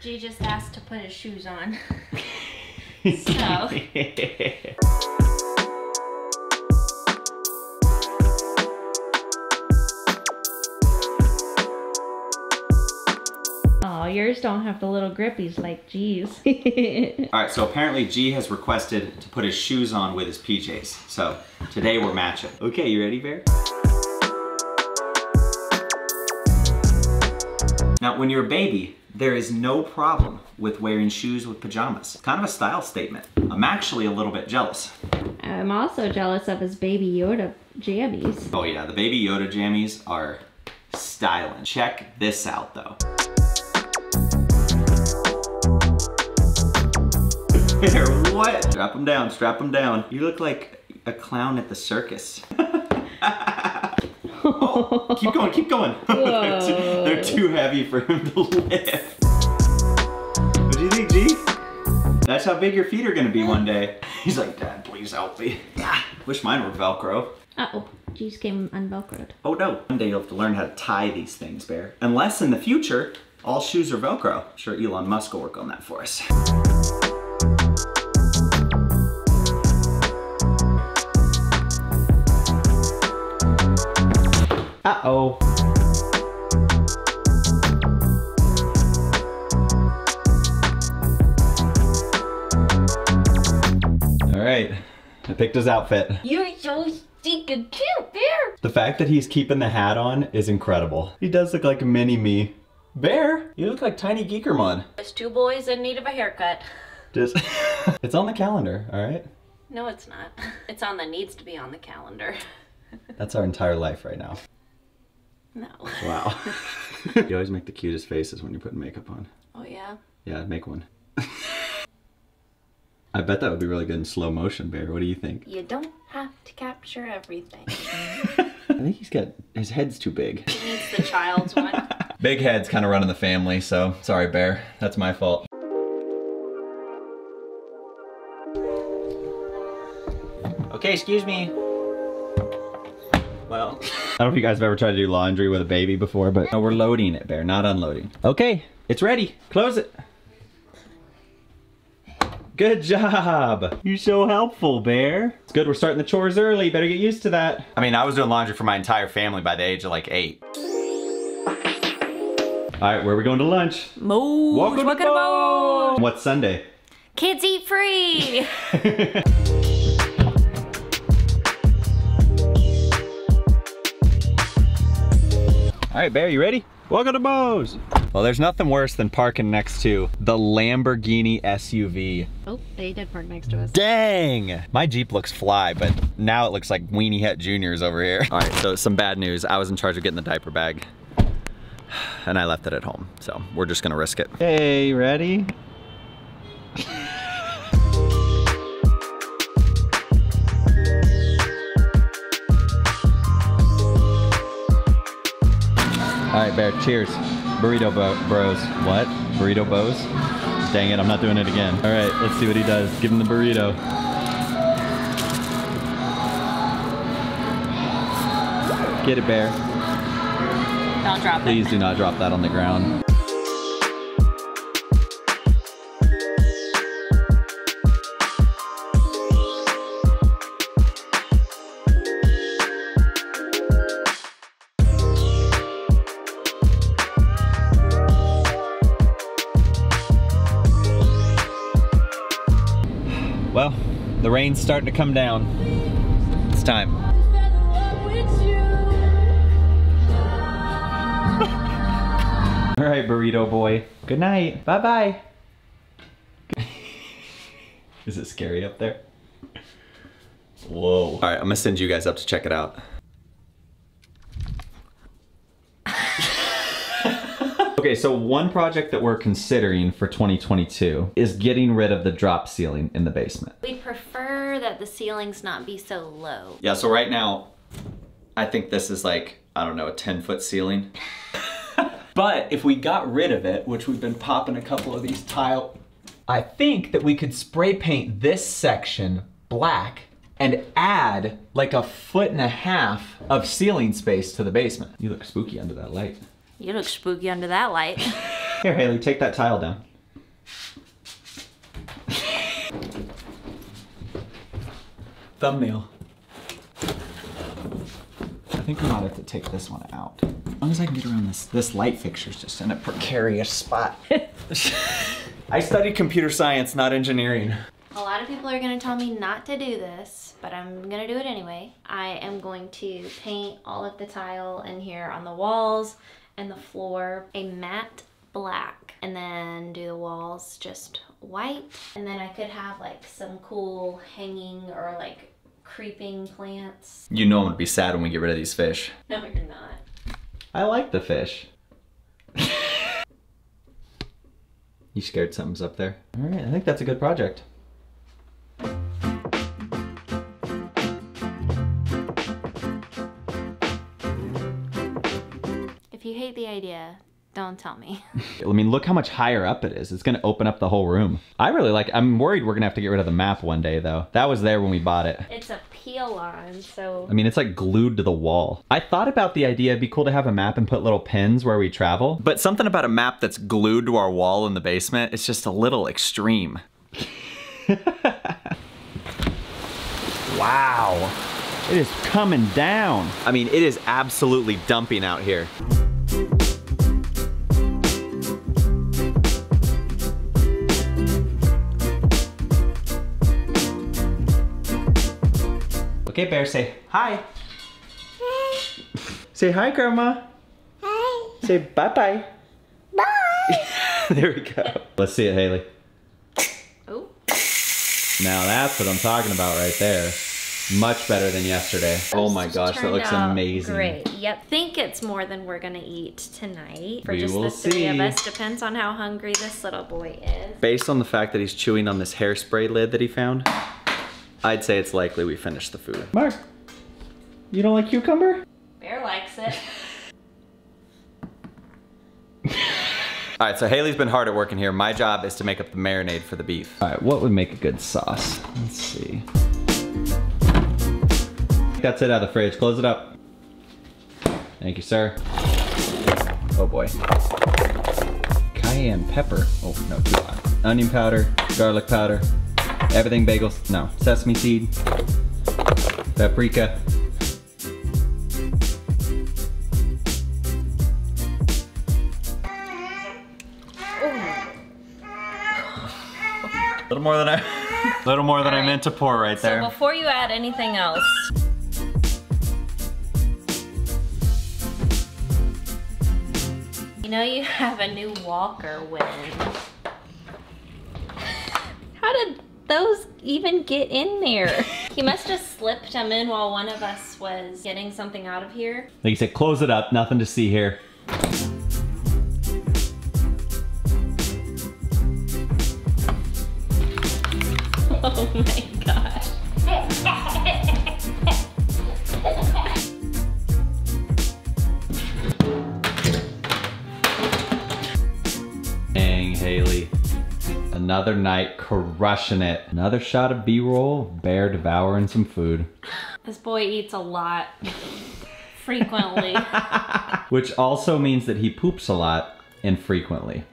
Jay just asked to put his shoes on. So. Oh, yours don't have the little grippies like G's. Alright, so apparently G has requested to put his shoes on with his PJs. So today we're matching. Okay, you ready, Bear? Now, when you're a baby, there is no problem with wearing shoes with pajamas. It's kind of a style statement. I'm actually a little bit jealous. I'm also jealous of his Baby Yoda jammies. Oh yeah, the Baby Yoda jammies are styling. Check this out though. What? Strap them down, strap them down. You look like a clown at the circus. Oh, keep going, keep going. They're too heavy for him to lift. What do you think, G? That's how big your feet are gonna be one day. He's like, Dad, please help me. Wish mine were Velcro. Uh-oh, G's came unvelcroed. Oh no. One day you'll have to learn how to tie these things, Bear. Unless in the future, all shoes are Velcro. I'm sure Elon Musk will work on that for us. Uh-oh. All right, I picked his outfit. You're so stinking cute, Bear. The fact that he's keeping the hat on is incredible. He does look like a mini me. Bear, you look like Tiny Geekermon. There's two boys in need of a haircut. Just, it's on the calendar, all right? No, it's not. It's on the needs to be on the calendar. That's our entire life right now. No. Wow. You always make the cutest faces when you're putting makeup on. Oh yeah? Yeah, make one. I bet that would be really good in slow motion, Bear. What do you think? You don't have to capture everything. I think he's got, his head's too big. He needs the child's one. Big head's kind of running the family, so sorry, Bear. That's my fault. Okay, excuse me. Well, I don't know if you guys have ever tried to do laundry with a baby before, but no, we're loading it, Bear, not unloading. Okay, it's ready. Close it. Good job. You're so helpful, Bear. It's good we're starting the chores early. Better get used to that. I mean, I was doing laundry for my entire family by the age of like 8. All right, where are we going to lunch? Moe's. Welcome to Moe's. What's Sunday? Kids eat free. All right, Bear, you ready? Welcome to Bose. Well, there's nothing worse than parking next to the Lamborghini SUV. Oh, they did park next to us. Dang! My Jeep looks fly, but now it looks like Weenie Hut Jr.'s over here. All right, so some bad news. I was in charge of getting the diaper bag, and I left it at home. So we're just gonna risk it. Hey, ready? All right, Bear, cheers. Burrito bros. What? Burrito Bose? Dang it, I'm not doing it again. All right, let's see what he does. Give him the burrito. Get it, Bear. Don't drop it. Please do not drop that on the ground. Well, the rain's starting to come down. It's time. All right, burrito boy. Good night. Bye-bye. Is it scary up there? Whoa. All right, I'm gonna send you guys up to check it out. Okay, so one project that we're considering for 2022 is getting rid of the drop ceiling in the basement. We'd prefer that the ceilings not be so low. Yeah, so right now, I think this is like, I don't know, a 10-foot ceiling. But if we got rid of it, which we've been popping a couple of these tile, I think that we could spray paint this section black and add like a 1.5 feet of ceiling space to the basement. You look spooky under that light. You look spooky under that light. Here, Haley, take that tile down. Thumbnail. I think I might have to take this one out. As long as I can get around this light fixture, it's just in a precarious spot. I studied computer science, not engineering. A lot of people are gonna tell me not to do this, but I'm gonna do it anyway. I am going to paint all of the tile in here on the walls and the floor a matte black, and then do the walls just white. And then I could have like some cool hanging or like creeping plants. You know I'm gonna be sad when we get rid of these fish. No, you're not. I like the fish. You scared something's up there. All right, I think that's a good project. If you hate the idea, don't tell me. I mean, look how much higher up it is. It's gonna open up the whole room. I really like it. I'm worried we're gonna have to get rid of the map one day though. That was there when we bought it. It's a peel on, so. I mean, it's like glued to the wall. I thought about the idea, it'd be cool to have a map and put little pins where we travel. But something about a map that's glued to our wall in the basement, it's just a little extreme. Wow, it is coming down. I mean, it is absolutely dumping out here. Okay, bear, say hi. Hi. Say hi, Grandma. Hi. Say bye-bye. Bye. There we go. Let's see it, Haley. Oh. Now that's what I'm talking about right there. Much better than yesterday. Oh my gosh, that looks amazing. Great. Yep. Think it's more than we're gonna eat tonight. For just the three of us, depends on how hungry this little boy is. Based on the fact that he's chewing on this hairspray lid that he found, I'd say it's likely we finished the food. Mark, you don't like cucumber? Bear likes it. All right, so Haley's been hard at work in here. My job is to make up the marinade for the beef. All right, what would make a good sauce? Let's see. That's it out of the fridge. Close it up. Thank you, sir. Oh boy. Cayenne pepper. Oh, no, too hot. Onion powder, garlic powder. Everything bagels, no, sesame seed, paprika. Oh. Little more than I meant to pour right there. So before you add anything else. You know you have a new walker win. How did those even get in there? He must have slipped them in while one of us was getting something out of here. Like you said, close it up, nothing to see here. Oh my gosh. Dang, Haley. Another night crushing it. Another shot of B-roll, bear devouring some food. This boy eats a lot, frequently. Which also means that he poops a lot and frequently.